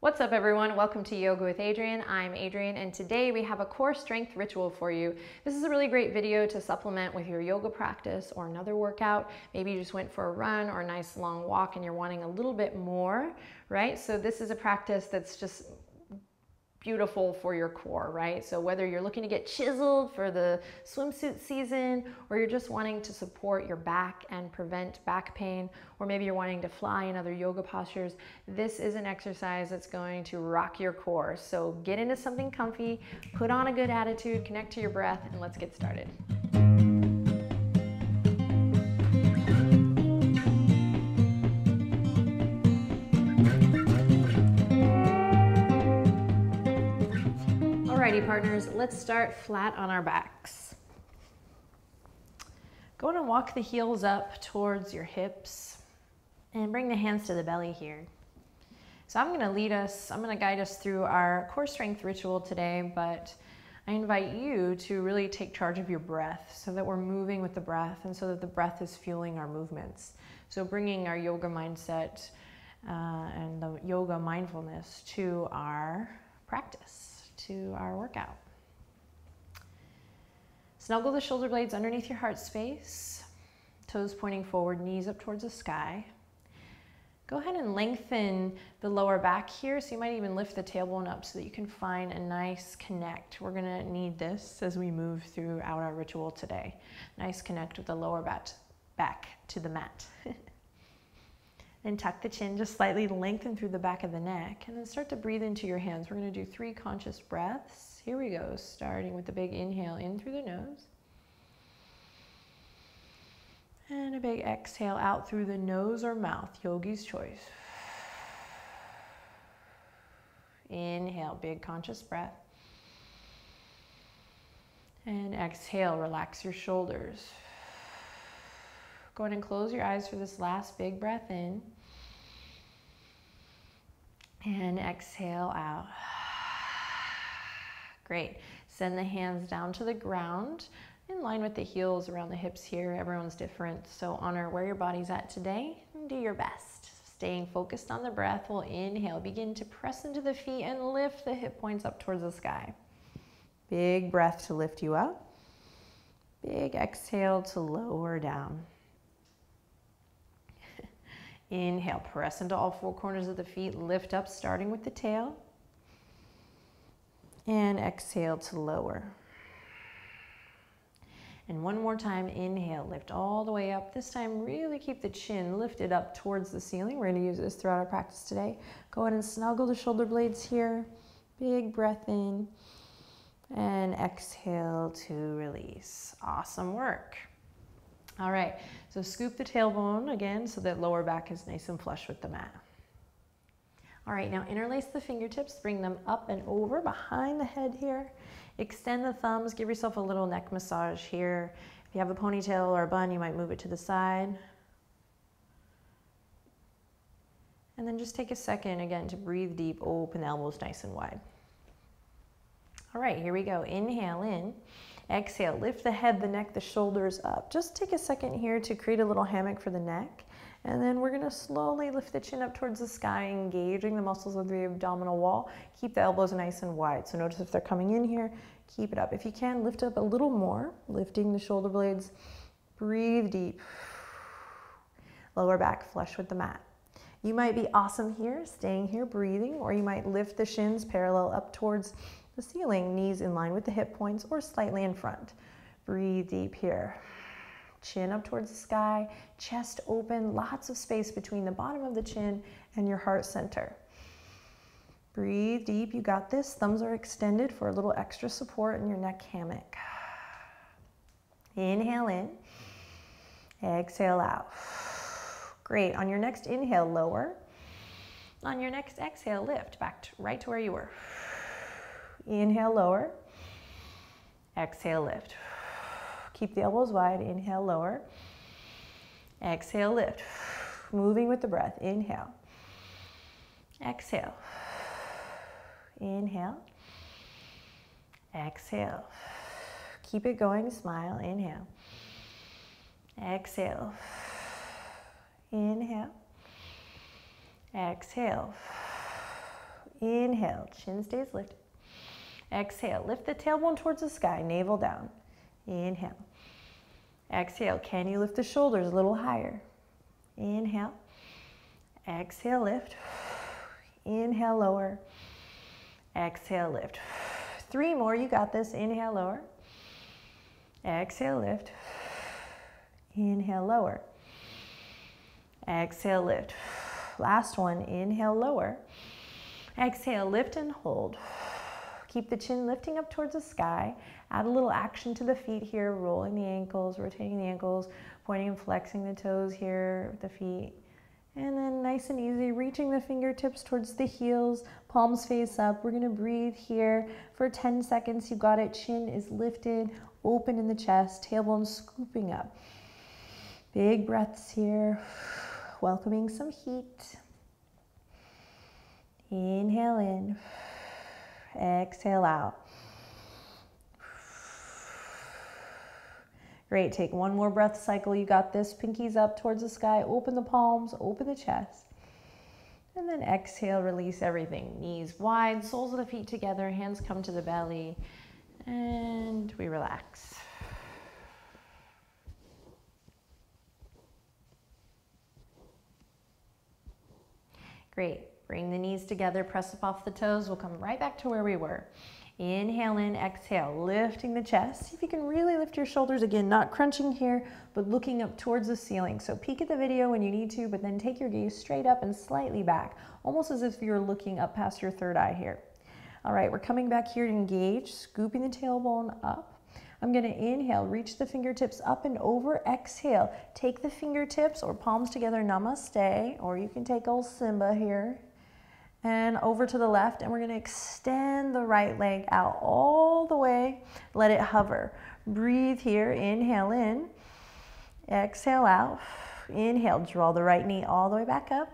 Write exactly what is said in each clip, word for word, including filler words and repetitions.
What's up everyone? Welcome to Yoga with Adriene. I'm Adriene and today we have a core strength ritual for you. This is a really great video to supplement with your yoga practice or another workout. Maybe you just went for a run or a nice long walk and you're wanting a little bit more, right? So this is a practice that's just beautiful for your core, right? So whether you're looking to get chiseled for the swimsuit season, or you're just wanting to support your back and prevent back pain, or maybe you're wanting to fly in other yoga postures, this is an exercise that's going to rock your core. So get into something comfy, put on a good attitude, connect to your breath, and let's get started. Alrighty partners, let's start flat on our backs. Go ahead and walk the heels up towards your hips and bring the hands to the belly here. So I'm going to lead us, I'm going to guide us through our core strength ritual today, but I invite you to really take charge of your breath so that we're moving with the breath and so that the breath is fueling our movements. So bringing our yoga mindset uh, and the yoga mindfulness to our practice, to our workout. Snuggle the shoulder blades underneath your heart space, toes pointing forward, knees up towards the sky. Go ahead and lengthen the lower back here, so you might even lift the tailbone up so that you can find a nice connect. We're gonna need this as we move throughout our ritual today. Nice connect with the lower back, back to the mat. Then tuck the chin, just slightly lengthen through the back of the neck, and then start to breathe into your hands. We're going to do three conscious breaths. Here we go, starting with the big inhale in through the nose. And a big exhale out through the nose or mouth, yogi's choice. Inhale, big conscious breath. And exhale, relax your shoulders. Go ahead and close your eyes for this last big breath in. And exhale out. Great. Send the hands down to the ground in line with the heels around the hips here. Everyone's different, so honor where your body's at today and do your best. Staying focused on the breath, we'll inhale. Begin to press into the feet and lift the hip points up towards the sky. Big breath to lift you up. Big exhale to lower down. Inhale, press into all four corners of the feet, lift up starting with the tail. And exhale to lower. And one more time, inhale, lift all the way up. This time really keep the chin lifted up towards the ceiling. We're going to use this throughout our practice today. Go ahead and snuggle the shoulder blades here. Big breath in. And exhale to release. Awesome work. All right, so scoop the tailbone again so that lower back is nice and flush with the mat. All right, now interlace the fingertips, bring them up and over behind the head here. Extend the thumbs, give yourself a little neck massage here. If you have a ponytail or a bun, you might move it to the side. And then just take a second again to breathe deep, open the elbows nice and wide. All right, here we go, inhale in. Exhale, lift the head, the neck, the shoulders up. Just take a second here to create a little hammock for the neck. And then we're gonna slowly lift the chin up towards the sky, engaging the muscles of the abdominal wall. Keep the elbows nice and wide. So notice if they're coming in here, keep it up. If you can, lift up a little more, lifting the shoulder blades. Breathe deep. Lower back flush with the mat. You might be awesome here, staying here, breathing, or you might lift the shins parallel up towards the ceiling, knees in line with the hip points or slightly in front. Breathe deep here. Chin up towards the sky, chest open, lots of space between the bottom of the chin and your heart center. Breathe deep, you got this. Thumbs are extended for a little extra support in your neck hammock. Inhale in, exhale out. Great, on your next inhale, lower. On your next exhale, lift back to right to where you were. Inhale, lower. Exhale, lift. Keep the elbows wide. Inhale, lower. Exhale, lift. Moving with the breath. Inhale. Exhale. Inhale. Exhale. Keep it going. Smile. Inhale. Exhale. Inhale. Exhale. Inhale, chin stays lifted. Exhale, lift the tailbone towards the sky, navel down. Inhale. Exhale, can you lift the shoulders a little higher? Inhale. Exhale, lift. Inhale, lower. Exhale, lift. Three more, you got this. Inhale, lower. Exhale, lift. Inhale, lower. Exhale, lift. Last one, inhale, lower. Exhale, lift and hold. Keep the chin lifting up towards the sky. Add a little action to the feet here, rolling the ankles, rotating the ankles, pointing and flexing the toes here with the feet. And then nice and easy, reaching the fingertips towards the heels, palms face up. We're gonna breathe here for ten seconds. You got it, chin is lifted, open in the chest, tailbone scooping up. Big breaths here, welcoming some heat. Inhale in, exhale out. Great, take one more breath cycle. You got this, pinkies up towards the sky, open the palms, open the chest. And then exhale, release everything. Knees wide, soles of the feet together, hands come to the belly, and we relax. Great, bring the knees together, press up off the toes. We'll come right back to where we were. Inhale in, exhale, lifting the chest. See if you can really lift your shoulders. Again, not crunching here, but looking up towards the ceiling. So peek at the video when you need to, but then take your gaze straight up and slightly back, almost as if you're looking up past your third eye here. All right, we're coming back here to engage, scooping the tailbone up. I'm gonna inhale, reach the fingertips up and over. Exhale, take the fingertips or palms together, namaste, or you can take old Simba here. And over to the left, and we're going to extend the right leg out all the way. Let it hover. Breathe here. Inhale in. Exhale out. Inhale. Draw the right knee all the way back up.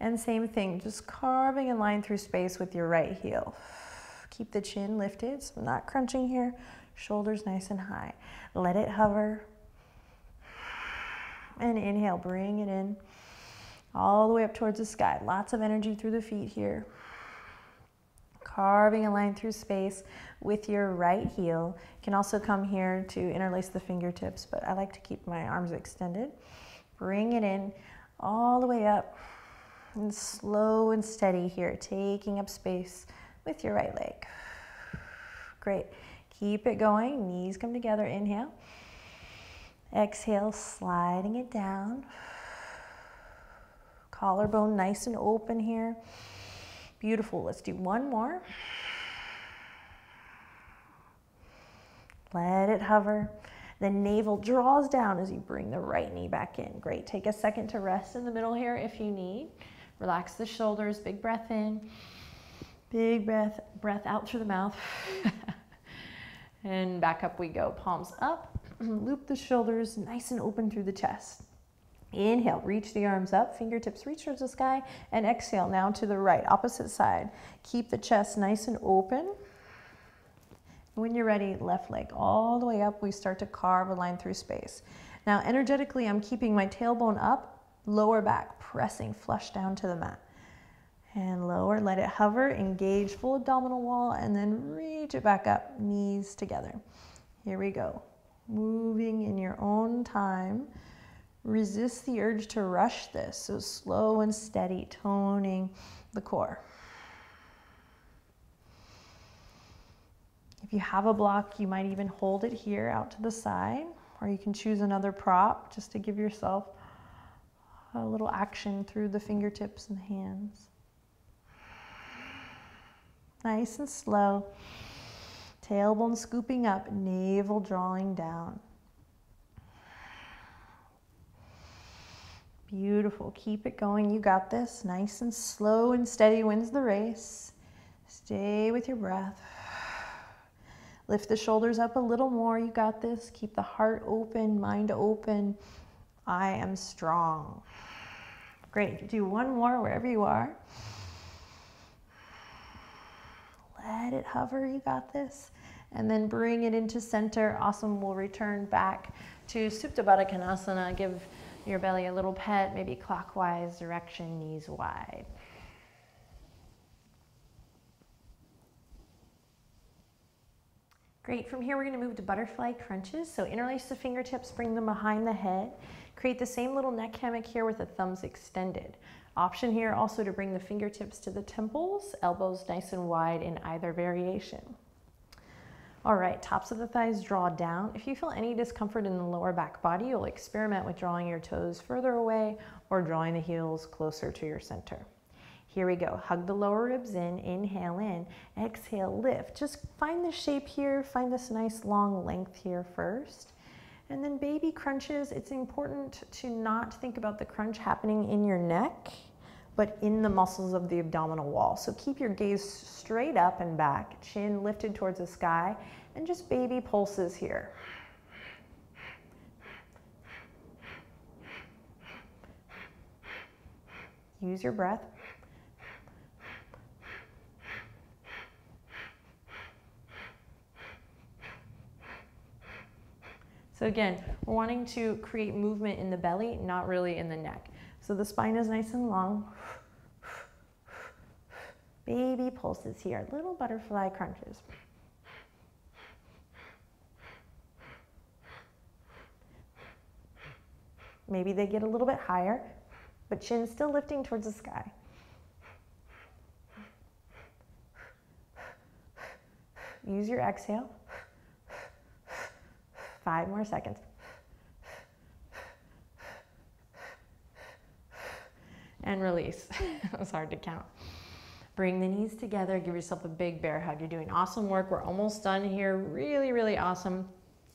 And same thing, just carving a line through space with your right heel. Keep the chin lifted, so I'm not crunching here. Shoulders nice and high. Let it hover. And inhale. Bring it in. All the way up towards the sky. Lots of energy through the feet here. Carving a line through space with your right heel. You can also come here to interlace the fingertips, but I like to keep my arms extended. Bring it in all the way up, and slow and steady here, taking up space with your right leg. Great. Keep it going. Knees come together. Inhale. Exhale, sliding it down. Collarbone nice and open here. Beautiful. Let's do one more. Let it hover. The navel draws down as you bring the right knee back in. Great. Take a second to rest in the middle here if you need. Relax the shoulders. Big breath in. Big breath, breath out through the mouth. And back up we go. Palms up. Loop the shoulders nice and open through the chest. Inhale, reach the arms up, fingertips reach towards the sky, and exhale now to the right, opposite side. Keep the chest nice and open. When you're ready, left leg all the way up, we start to carve a line through space. Now energetically, I'm keeping my tailbone up, lower back, pressing flush down to the mat. And lower, let it hover, engage full abdominal wall, and then reach it back up, knees together. Here we go, moving in your own time. Resist the urge to rush this, so slow and steady, toning the core. If you have a block, you might even hold it here out to the side, or you can choose another prop just to give yourself a little action through the fingertips and the hands. Nice and slow. Tailbone scooping up, navel drawing down. Beautiful, keep it going, you got this. Nice and slow and steady wins the race. Stay with your breath. Lift the shoulders up a little more, you got this. Keep the heart open, mind open. I am strong. Great, do one more wherever you are. Let it hover, you got this. And then bring it into center. Awesome, we'll return back to Supta Baddha Konasana. Give your belly a little pet, maybe clockwise direction, knees wide. Great, from here we're gonna move to butterfly crunches. So interlace the fingertips, bring them behind the head. Create the same little neck hammock here with the thumbs extended. Option here also to bring the fingertips to the temples, elbows nice and wide in either variation. All right, tops of the thighs draw down. If you feel any discomfort in the lower back body, you'll experiment with drawing your toes further away or drawing the heels closer to your center. Here we go, hug the lower ribs in, inhale in, exhale lift. Just find the shape here, find this nice long length here first. And then baby crunches, it's important to not think about the crunch happening in your neck, but in the muscles of the abdominal wall. So keep your gaze straight up and back, chin lifted towards the sky, and just baby pulses here. Use your breath. So again, we're wanting to create movement in the belly, not really in the neck. So the spine is nice and long. Baby pulses here, little butterfly crunches. Maybe they get a little bit higher, but chin still lifting towards the sky. Use your exhale. Five more seconds. And release. That was hard to count. Bring the knees together. Give yourself a big bear hug. You're doing awesome work. We're almost done here. Really, really awesome.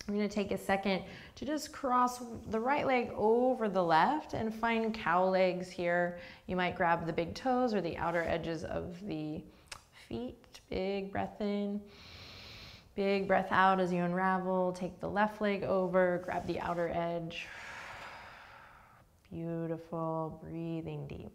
I'm going to take a second to just cross the right leg over the left and find cow legs here. You might grab the big toes or the outer edges of the feet. Big breath in. Big breath out as you unravel. Take the left leg over. Grab the outer edge. Beautiful, breathing deep.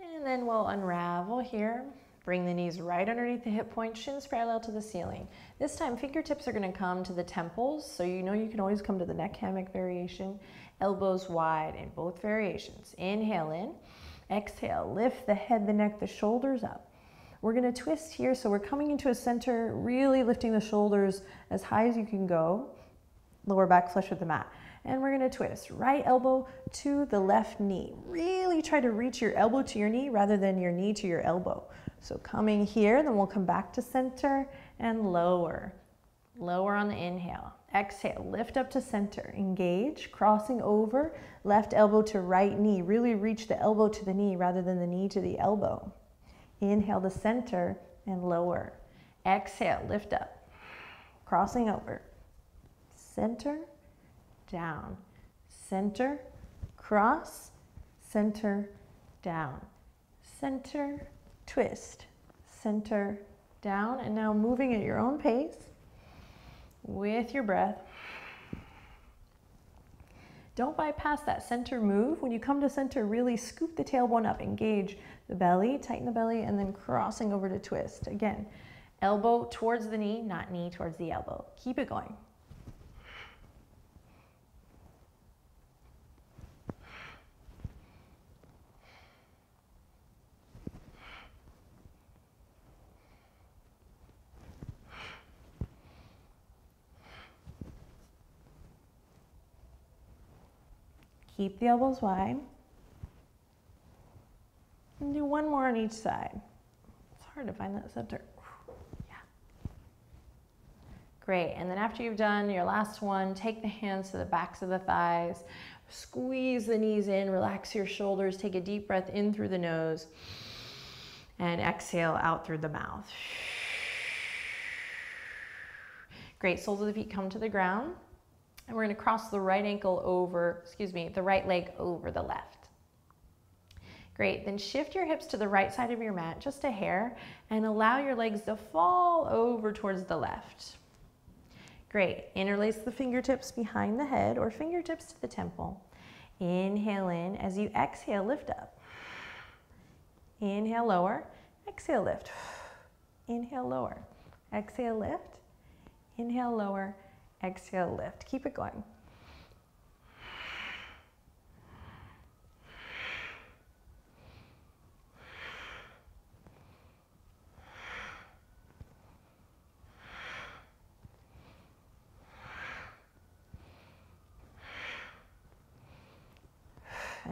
And then we'll unravel here. Bring the knees right underneath the hip point, shins parallel to the ceiling. This time, fingertips are gonna come to the temples, so you know you can always come to the neck hammock variation. Elbows wide in both variations. Inhale in, exhale, lift the head, the neck, the shoulders up. We're gonna twist here, so we're coming into a center, really lifting the shoulders as high as you can go. Lower back flush with the mat. And we're gonna twist right elbow to the left knee. Really try to reach your elbow to your knee rather than your knee to your elbow. So coming here, then we'll come back to center and lower. Lower on the inhale. Exhale, lift up to center. Engage, crossing over, left elbow to right knee. Really reach the elbow to the knee rather than the knee to the elbow. Inhale to center and lower. Exhale, lift up. Crossing over. Center. Down, center, cross, center, down, center, twist, center, down, and now moving at your own pace with your breath. Don't bypass that center move. When you come to center, really scoop the tailbone up, engage the belly, tighten the belly, and then crossing over to twist. Again, elbow towards the knee, not knee towards the elbow. Keep it going. Keep the elbows wide. And do one more on each side. It's hard to find that center. Yeah. Great, and then after you've done your last one, take the hands to the backs of the thighs, squeeze the knees in, relax your shoulders, take a deep breath in through the nose, and exhale out through the mouth. Great, soles of the feet come to the ground. And we're going to cross the right ankle over, excuse me, the right leg over the left. Great. Then shift your hips to the right side of your mat, just a hair, and allow your legs to fall over towards the left. Great. Interlace the fingertips behind the head or fingertips to the temple. Inhale in. As you exhale, lift up. Inhale, lower. Exhale, lift. Inhale, lower. Exhale, lift. Inhale, lower. Exhale, lift. Keep it going.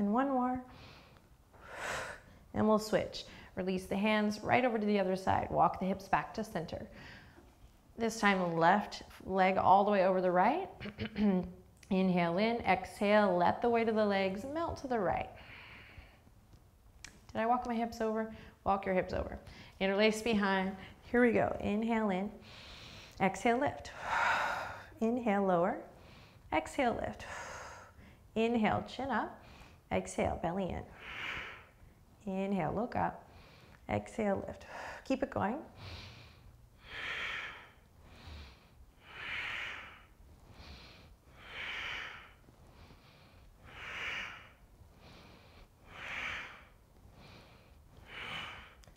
and one more. And we'll switch. Release the hands right over to the other side. Walk the hips back to center. This time, left leg all the way over the right. Inhale in, exhale, let the weight of the legs melt to the right. Did I walk my hips over? Walk your hips over. Interlace behind. Here we go. Inhale in, exhale, lift. Inhale, lower. Exhale, lift. Inhale, chin up. Exhale, belly in. Inhale, look up. Exhale, lift. Keep it going.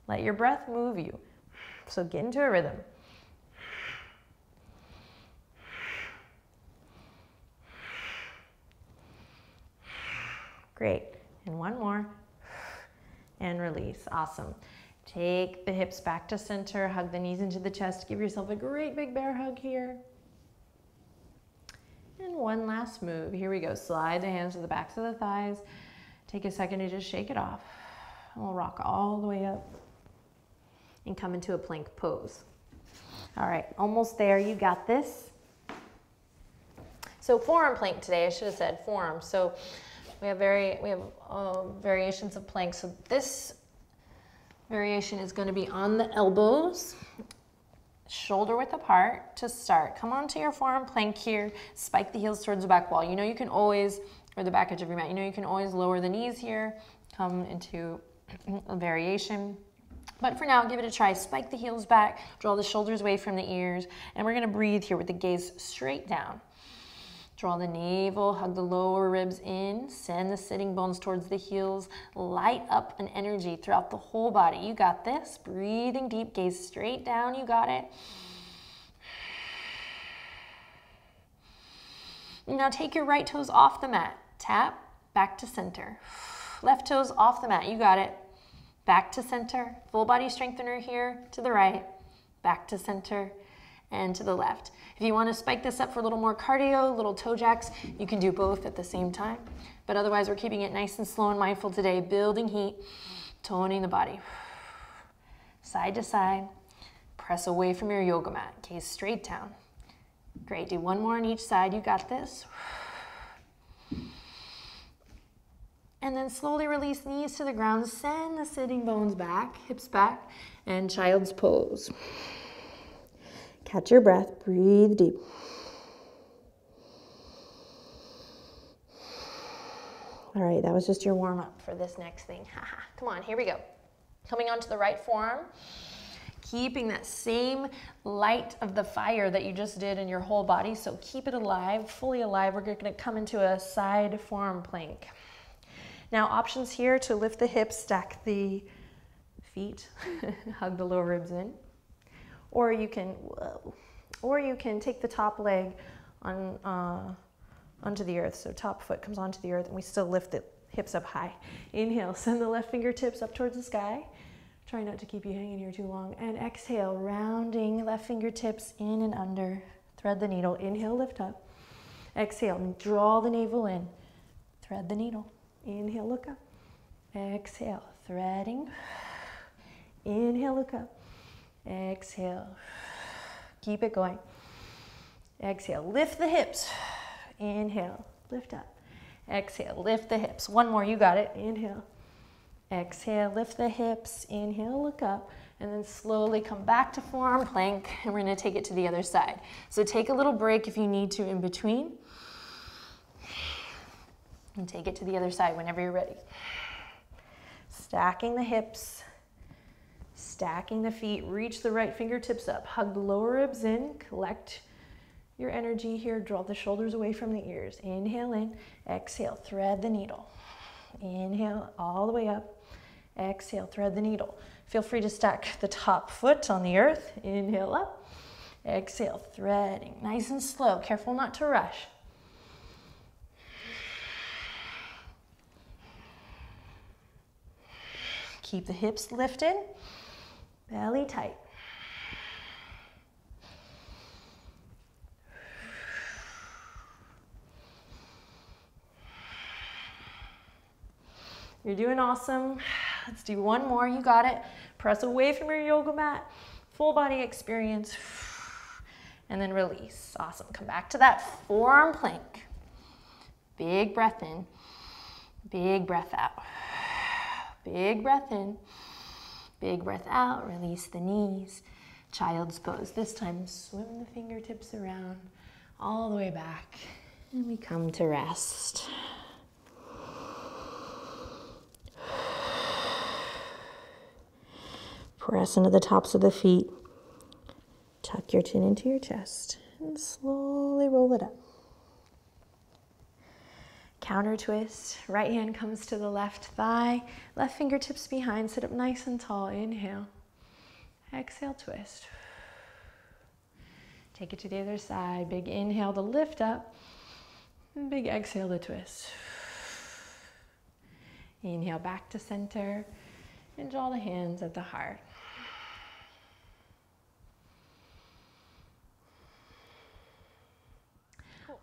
Let your breath move you. So get into a rhythm. Great. And one more. And release. Awesome. Take the hips back to center. Hug the knees into the chest. Give yourself a great big bear hug here. And one last move. Here we go. Slide the hands to the backs of the thighs. Take a second to just shake it off. And we'll rock all the way up and come into a plank pose. All right, almost there. You got this. So forearm plank today. I should have said forearm. So we have very we have uh, variations of plank. So this variation is going to be on the elbows, shoulder width apart to start. Come onto your forearm plank here. Spike the heels towards the back wall. You know you can always, or the back edge of your mat. You know you can always lower the knees here. Come into a variation. But for now, give it a try. Spike the heels back, draw the shoulders away from the ears, and we're gonna breathe here with the gaze straight down. Draw the navel, hug the lower ribs in, send the sitting bones towards the heels, light up an energy throughout the whole body. You got this. Breathing deep, gaze straight down, you got it. Now take your right toes off the mat. Tap, back to center. Left toes off the mat, you got it. Back to center, full body strengthener here, to the right, back to center, and to the left. If you want to spike this up for a little more cardio, little toe jacks, you can do both at the same time. But otherwise, we're keeping it nice and slow and mindful today, building heat, toning the body. Side to side, press away from your yoga mat, gaze straight down. Great, do one more on each side, you got this. And then slowly release knees to the ground. Send the sitting bones back, hips back, and child's pose. Catch your breath, breathe deep. All right, that was just your warm up for this next thing. Come on, here we go. Coming onto the right forearm, keeping that same light of the fire that you just did in your whole body. So keep it alive, fully alive. We're gonna come into a side forearm plank. Now options here to lift the hips, stack the feet, hug the lower ribs in, or you can whoa, or you can take the top leg on uh, onto the earth. So top foot comes onto the earth, and we still lift the hips up high. Inhale, send the left fingertips up towards the sky. Try not to keep you hanging here too long. And exhale, rounding left fingertips in and under. Thread the needle. Inhale, lift up. Exhale, draw the navel in. Thread the needle. Inhale, look up. Exhale, threading. Inhale, look up. Exhale. Keep it going. Exhale, lift the hips. Inhale, lift up. Exhale, lift the hips. One more, you got it. Inhale. Exhale, lift the hips. Inhale, look up. And then slowly come back to forearm plank, and we're going to take it to the other side. So take a little break if you need to in between. And take it to the other side whenever you're ready. Stacking the hips, stacking the feet, reach the right fingertips up, hug the lower ribs in, collect your energy here, draw the shoulders away from the ears. Inhale in, exhale, thread the needle. Inhale all the way up, exhale, thread the needle. Feel free to stack the top foot on the earth. Inhale up, exhale, threading. Nice and slow, careful not to rush. Keep the hips lifted, belly tight. You're doing awesome. Let's do one more. You got it. Press away from your yoga mat. Full body experience. And then release. Awesome. Come back to that forearm plank. Big breath in. Big breath out. Big breath in. Big breath out. Release the knees. Child's pose. This time, swim the fingertips around all the way back. And we come to rest. Press into the tops of the feet. Tuck your chin into your chest and slowly roll it up. Counter twist. Right hand comes to the left thigh. Left fingertips behind. Sit up nice and tall. Inhale. Exhale, twist. Take it to the other side. Big inhale to lift up. And big exhale to twist. Inhale back to center. And draw the hands at the heart.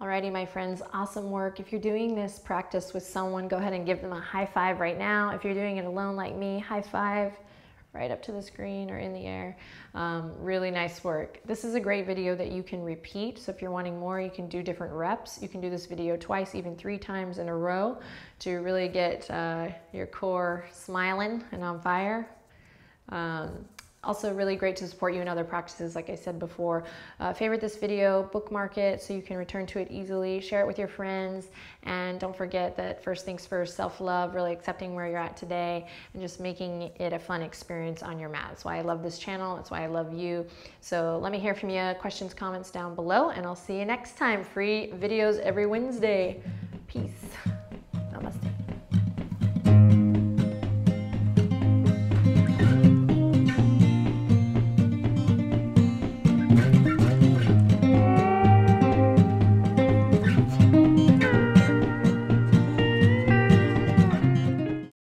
Alrighty, my friends, awesome work. If you're doing this practice with someone, go ahead and give them a high five right now. If you're doing it alone like me, high five right up to the screen or in the air. Um, really nice work. This is a great video that you can repeat. So if you're wanting more, you can do different reps. You can do this video twice, even three times in a row to really get uh, your core smiling and on fire. Um, Also really great to support you in other practices, like I said before. Uh, favorite this video, bookmark it so you can return to it easily, share it with your friends, and don't forget that first things first, self-love, really accepting where you're at today, and just making it a fun experience on your mat. That's why I love this channel, that's why I love you. So let me hear from you, questions, comments down below, and I'll see you next time. Free videos every Wednesday. Peace. Namaste.